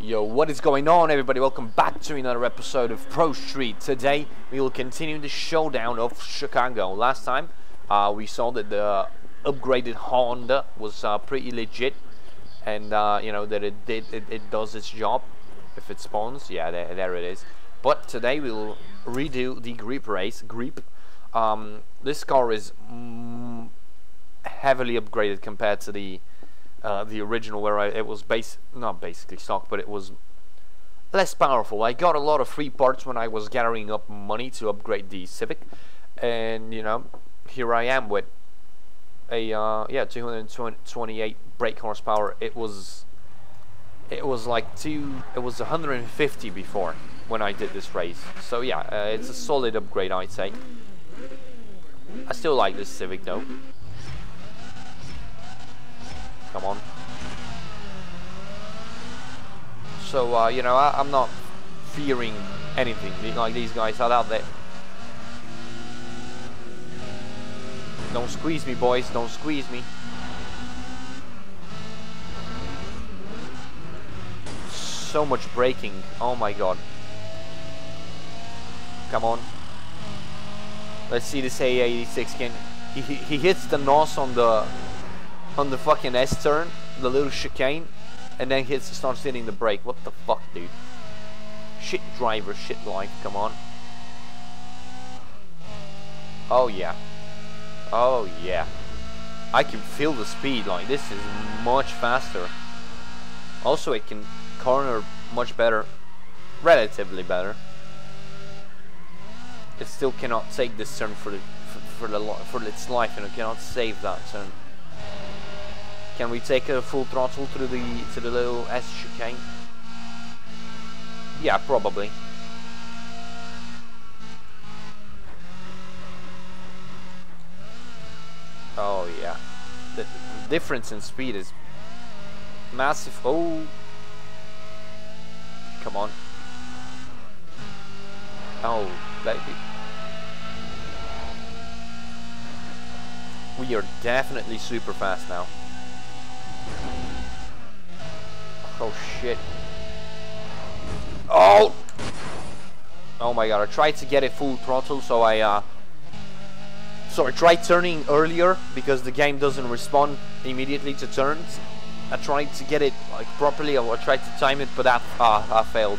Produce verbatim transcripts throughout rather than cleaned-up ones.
Yo, what is going on, everybody? Welcome back to another episode of Pro Street. Today we will continue the showdown of Chicago. Last time uh, we saw that the upgraded Honda was uh, pretty legit, and uh, you know that it did it, it does its job if it spawns. Yeah, there, there it is. But today we'll redo the grip race. Grip. Um, this car is mm, heavily upgraded compared to the uh, the original, where I, it was base not basically stock, but it was less powerful. I got a lot of free parts when I was gathering up money to upgrade the Civic, and you know, here I am with a uh, yeah two hundred twenty-eight brake horsepower. It was it was like two. It was one hundred fifty before when I did this race. So yeah, uh, it's a solid upgrade, I'd say. I still like this Civic though. Come on. So uh, you know, I, I'm not fearing anything. Like, these guys are out there. Don't squeeze me, boys. Don't squeeze me. So much braking. Oh my god. Come on. Let's see this A eighty-six can. He, he he hits the N O S on the on the fucking S turn, the little chicane, and then hits starts hitting the brake. What the fuck, dude? Shit driver, shit life. Come on. Oh yeah. Oh yeah. I can feel the speed. Like, this is much faster. Also, it can corner much better, relatively better. It still cannot take this turn for the, for, for the for its life, and it cannot save that turn. Can we take a full throttle through the to the little S chicane? Yeah, probably. Oh yeah, the difference in speed is massive. Oh, come on. Oh, baby. We are definitely super fast now. Oh shit. Oh! Oh my god, I tried to get it full throttle, so I uh... So I tried turning earlier, because the game doesn't respond immediately to turns. I tried to get it like properly, or I tried to time it, but that, uh, I failed.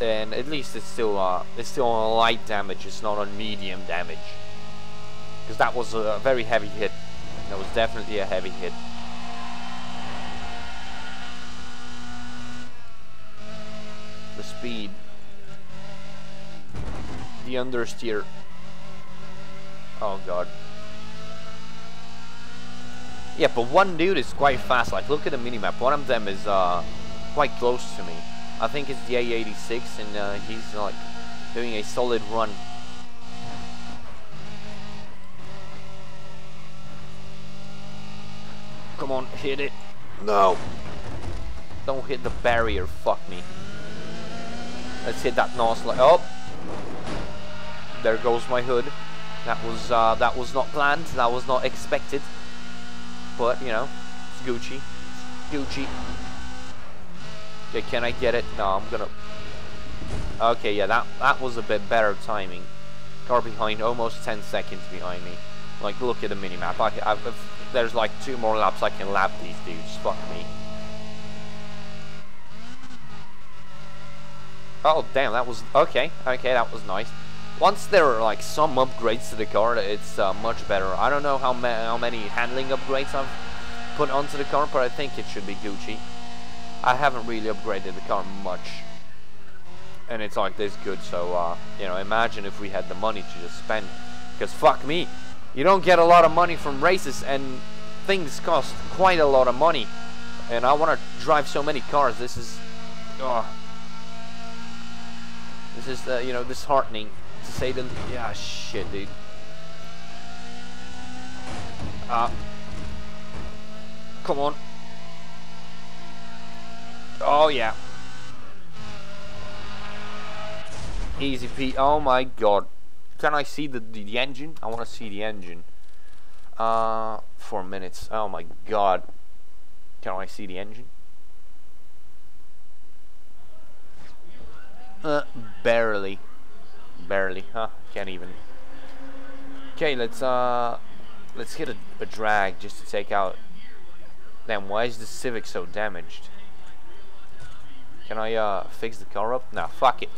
And at least it's still uh, it's still on light damage. It's not on medium damage, because that was a very heavy hit. That was definitely a heavy hit. The speed, the understeer. Oh god. Yeah, but one dude is quite fast. Like, look at the minimap. One of them is uh, quite close to me. I think it's the A eighty-six, and uh, he's like doing a solid run. Come on, hit it. No! Don't hit the barrier, fuck me. Let's hit that N O S. Like, oh! There goes my hood. That was, uh, that was not planned, that was not expected. But, you know, it's Gucci. It's Gucci. Okay, can I get it? No, I'm gonna... Okay, yeah, that, that was a bit better timing. Car behind, almost ten seconds behind me. Like, look at the minimap. I, I, if there's like two more laps, I can lap these dudes. Fuck me. Oh, damn, that was... Okay, okay, that was nice. Once there are, like, some upgrades to the car, it's uh, much better. I don't know how, ma how many handling upgrades I've put onto the car, but I think it should be Gucci. I haven't really upgraded the car much, and it's like this good. So uh, you know, imagine if we had the money to just spend, because fuck me, you don't get a lot of money from races, and things cost quite a lot of money, and I want to drive so many cars. This is uh, this is uh, you know, disheartening to say the, yeah, shit, dude. Uh, come on. Oh yeah, easy P. Oh my god, can I see the the, the engine? I want to see the engine. Uh, four minutes. Oh my god, can I see the engine? Uh, barely. Barely, huh? Can't even. Okay, let's uh, let's hit a, a drag just to take out. Damn, why is the Civic so damaged? Can I uh fix the car up? Nah, fuck it.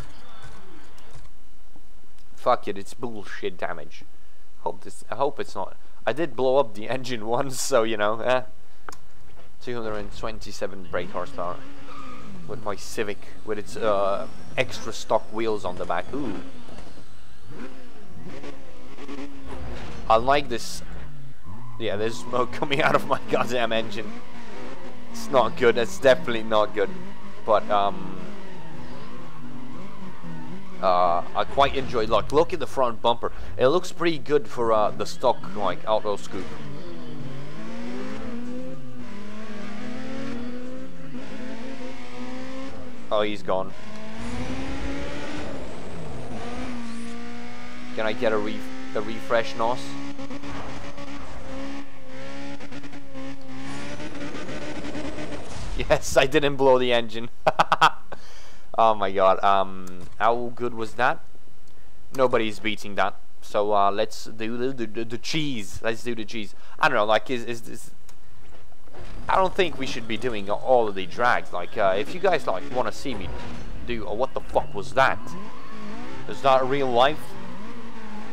Fuck it, it's bullshit damage. Hope this. I hope it's not. I did blow up the engine once, so you know. Eh? two hundred twenty-seven brake horsepower with my Civic with its uh extra stock wheels on the back. Ooh. I like this. Yeah, there's smoke coming out of my goddamn engine. It's not good. It's definitely not good. But um, uh, I quite enjoy. Look, look at the front bumper. It looks pretty good for uh, the stock like auto scoop. Oh, he's gone. Can I get a re a refresh N O S? Yes, I didn't blow the engine. Oh my god. Um, how good was that? Nobody's beating that. So uh, let's do the, the, the, the cheese. Let's do the cheese. I don't know. Like, is is this? I don't think we should be doing all of the drags. Like, uh, if you guys like want to see me do, oh, what the fuck was that? Is that real life?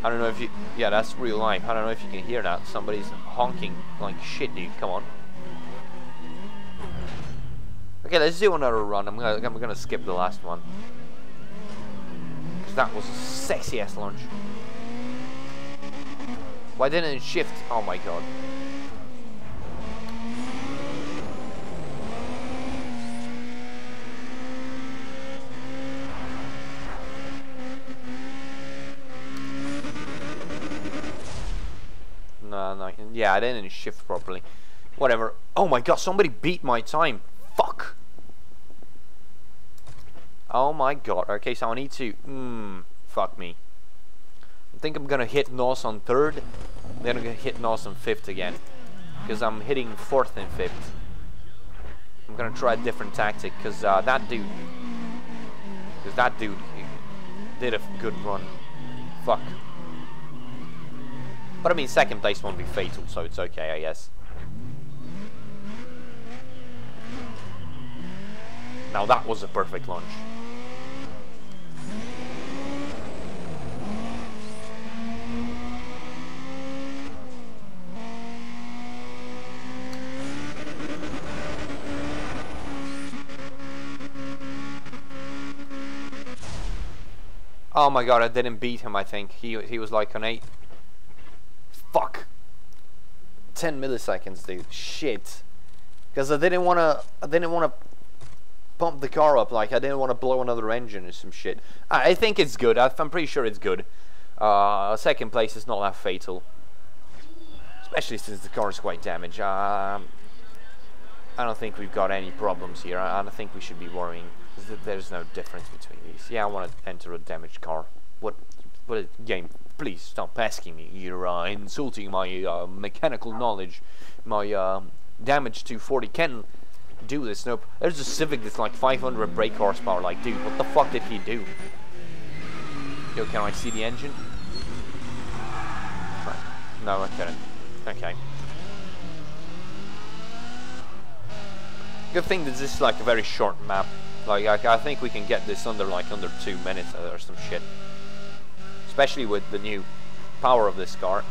I don't know if you. Yeah, that's real life. I don't know if you can hear that. Somebody's honking like shit, dude. Come on. Okay, let's do another run. I'm gonna, I'm gonna skip the last one. Cause that was a sexy ass launch. Why didn't it shift? Oh my god. No, no, yeah, I didn't shift properly. Whatever. Oh my god, somebody beat my time. Fuck. Oh my god. Okay, so I need to. Mmm. Fuck me. I think I'm gonna hit N O S on third. Then I'm gonna hit N O S on fifth again. Because I'm hitting fourth and fifth. I'm gonna try a different tactic. Because uh, that dude. Because that dude did a good run. Fuck. But I mean, second place won't be fatal, so it's okay, I guess. Now that was a perfect launch. Oh my god, I didn't beat him, I think. He, he was like an eight. Fuck. ten milliseconds, dude. Shit. Because I didn't want to... I didn't want to... pump the car up, like I didn't want to blow another engine or some shit. I think it's good. I'm pretty sure it's good. Uh, second place is not that fatal, especially since the car is quite damaged. Um, I don't think we've got any problems here. I don't think we should be worrying. There's no difference between these. Yeah, I want to enter a damaged car. What? What game? Please stop asking me. You're uh, insulting my uh, mechanical knowledge. My uh, damage to forty can. Do this. Nope. There's a Civic that's like five hundred brake horsepower. Like, dude, what the fuck did he do? Yo, can I see the engine? No, I couldn't. Okay. Good thing that this is like a very short map. Like, I, I think we can get this under like under two minutes or some shit. Especially with the new power of this car.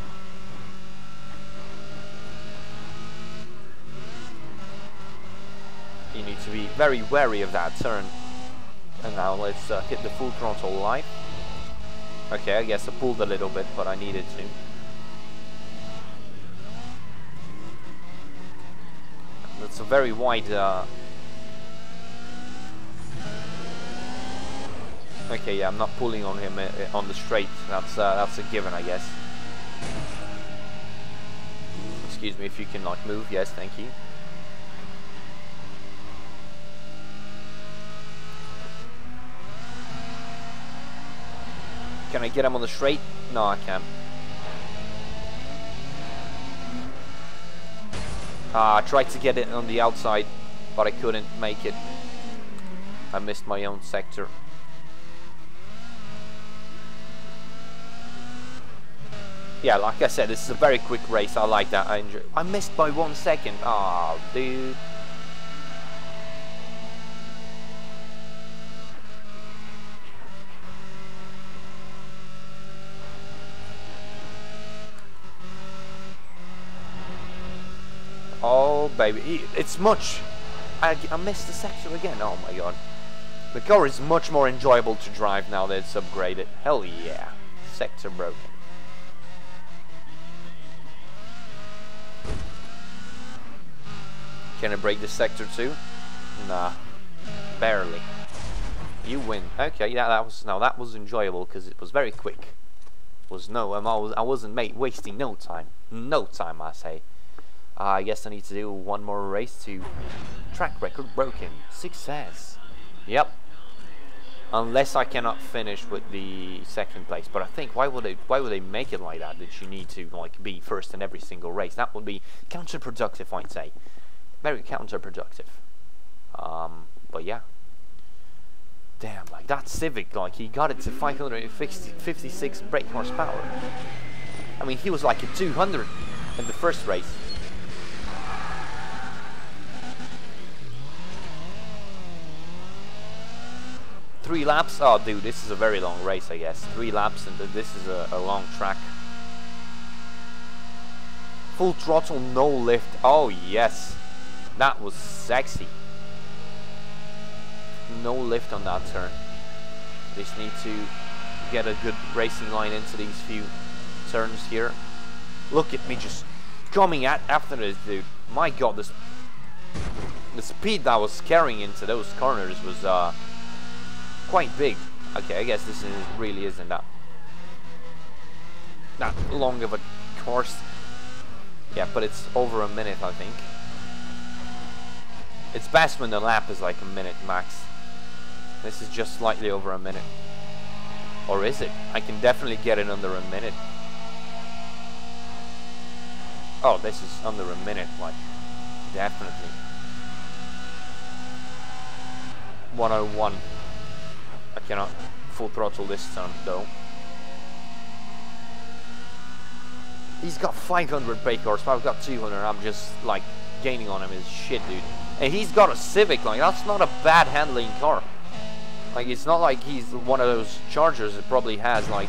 You need to be very wary of that turn. And now let's uh, hit the full frontal line. Okay, I guess I pulled a little bit, but I needed to. That's a very wide... Uh... Okay, yeah, I'm not pulling on him uh, on the straight. That's, uh, that's a given, I guess. Excuse me, if you can like move. Yes, thank you. Can I get him on the straight? No, I can't. Ah, I tried to get it on the outside, but I couldn't make it. I missed my own sector. yeah, like I said, this is a very quick race. I like that. I enjoy. I missed by one second. Ah, oh, dude. Oh, baby, it's much. I, I missed the sector again. Oh my god. The car is much more enjoyable to drive now that it's upgraded. Hell yeah. Sector broken. Can I break the sector too? Nah. Barely. You win. Okay, that, that was, now that was enjoyable because it was very quick. It was no, I'm, I, was, I wasn't mate, wasting no time. No time, I say. Uh, I guess I need to do one more race to track record broken. Success. Yep. Unless I cannot finish with the second place, but I think why would they why would they make it like that? That you need to like be first in every single race. That would be counterproductive, I'd say. Very counterproductive. Um, but yeah. Damn, like that Civic, like he got it to five hundred fifty-six brake horsepower. I mean, he was like at two hundred in the first race. Three laps? Oh dude, this is a very long race, I guess. Three laps and this is a, a long track. Full throttle, no lift. Oh yes. That was sexy. No lift on that turn. Just need to get a good racing line into these few turns here. Look at me just coming at after this, dude. My god, this, the speed that I was carrying into those corners was uh quite big. Okay, I guess this is, really isn't that that long of a course. Yeah, but it's over a minute, I think. It's best when the lap is like a minute max. This is just slightly over a minute. Or is it? I can definitely get it under a minute. Oh, this is under a minute, like, definitely. one oh one. I cannot full throttle this turn though. He's got five hundred brake horsepower, I've got two hundred, I'm just like gaining on him is shit, dude. And he's got a Civic, like that's not a bad handling car. Like it's not like he's one of those Chargers that probably has like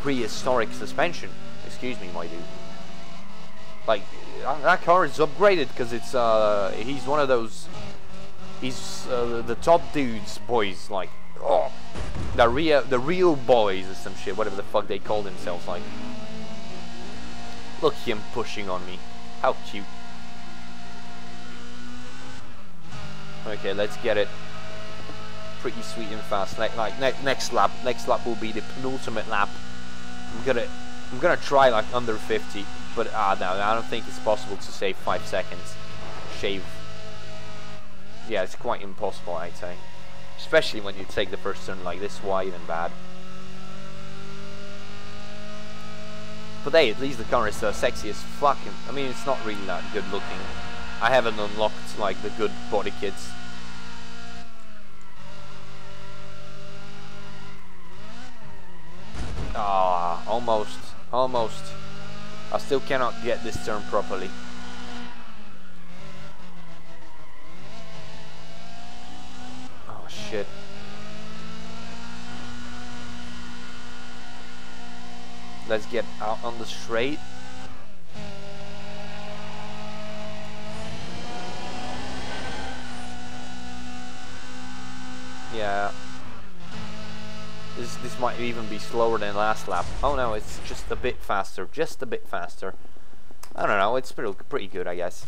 prehistoric suspension. Excuse me, my dude. Like that car is upgraded because it's uh he's one of those he's uh, the top dudes boys like. Oh, the real, the real boys or some shit, whatever the fuck they call themselves, like. Look him pushing on me. How cute. Okay, let's get it. Pretty sweet and fast. Like, like ne next lap, next lap will be the penultimate lap. I'm gonna, I'm gonna try like under fifty, but ah, no, I don't think it's possible to save five seconds. Shave. Yeah, it's quite impossible, I'd say. Especially when you take the first turn like this wide and bad. But hey, at least the car is uh, sexy as fucking. I mean, it's not really that good looking. I haven't unlocked like the good body kits. Ah, almost, almost. I still cannot get this turn properly. Shit. Let's get out on the straight. Yeah. This this might even be slower than last lap. Oh no, it's just a bit faster, just a bit faster. I don't know, it's pretty pretty good, I guess.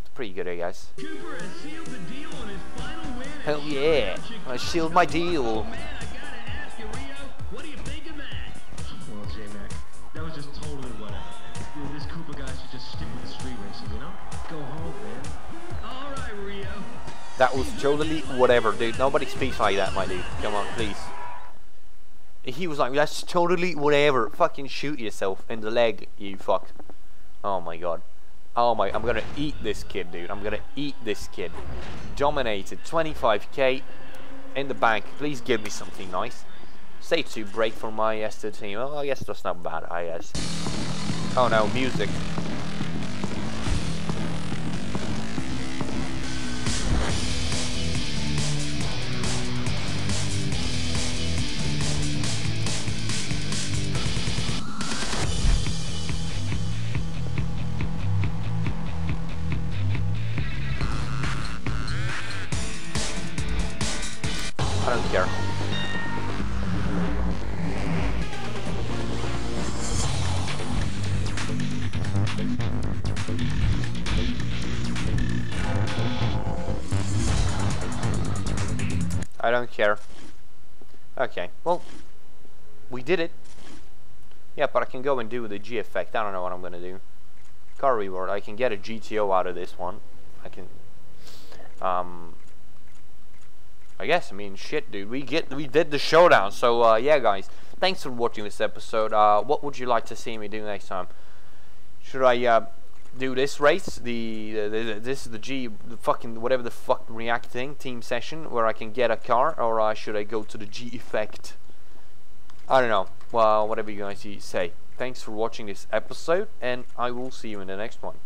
It's pretty good, I guess. Cooper has sealed the deal on his final. Hell yeah! I sealed my deal. Well, J Mac, that was just totally whatever. Dude, this Cooper guy should just stick with the street racing, you know? Go home, man. All right, Rio. That was totally whatever, dude. Nobody speaks like that, my dude. Come on, please. He was like, "That's totally whatever." Fucking shoot yourself in the leg, you fuck. Oh my god. Oh my, I'm gonna eat this kid, dude. I'm gonna eat this kid. Dominated, twenty-five K in the bank. Please give me something nice. Stage two brake for my S thirteen. Well, I guess it was not bad, I guess. Oh no, music. I don't care. I don't care. Okay, well, we did it. Yeah, but I can go and do the G effect. I don't know what I'm gonna do. Car reward. I can get a G T O out of this one. I can. Um. I guess, I mean, shit, dude, we get, we did the showdown, so, uh, yeah, guys, thanks for watching this episode. Uh, what would you like to see me do next time? Should I, uh, do this race, the, the, the this is the G, the fucking, whatever the fuck reacting team session, where I can get a car, or, uh, should I go to the G effect? I don't know, well, whatever you guys say. Thanks for watching this episode, and I will see you in the next one.